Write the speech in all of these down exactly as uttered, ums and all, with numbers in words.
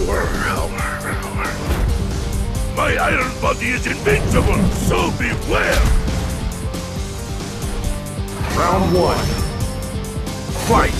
Power, power, power. My iron body is invincible, so beware! Round one. Fight!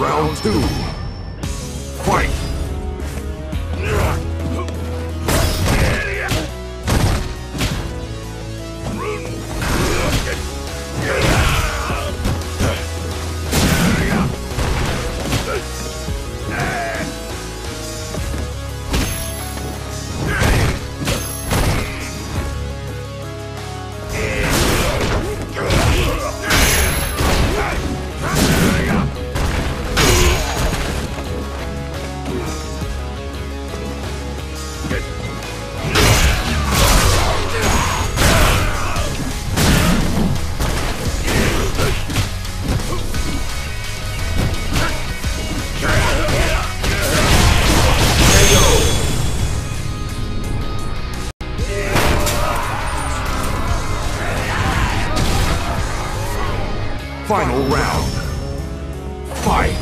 Round two. Fight! Final round. Fight!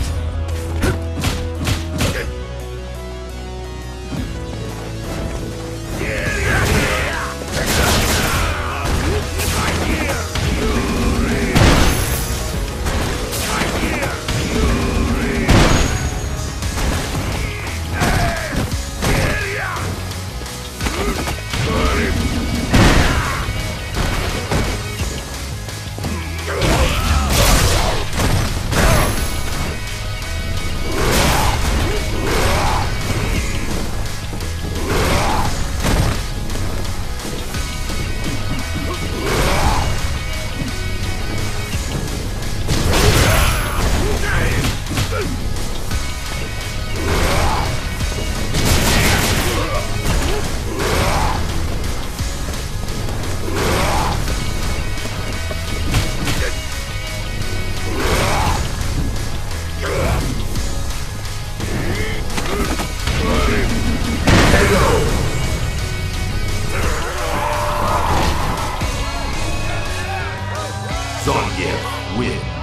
Zongier wins.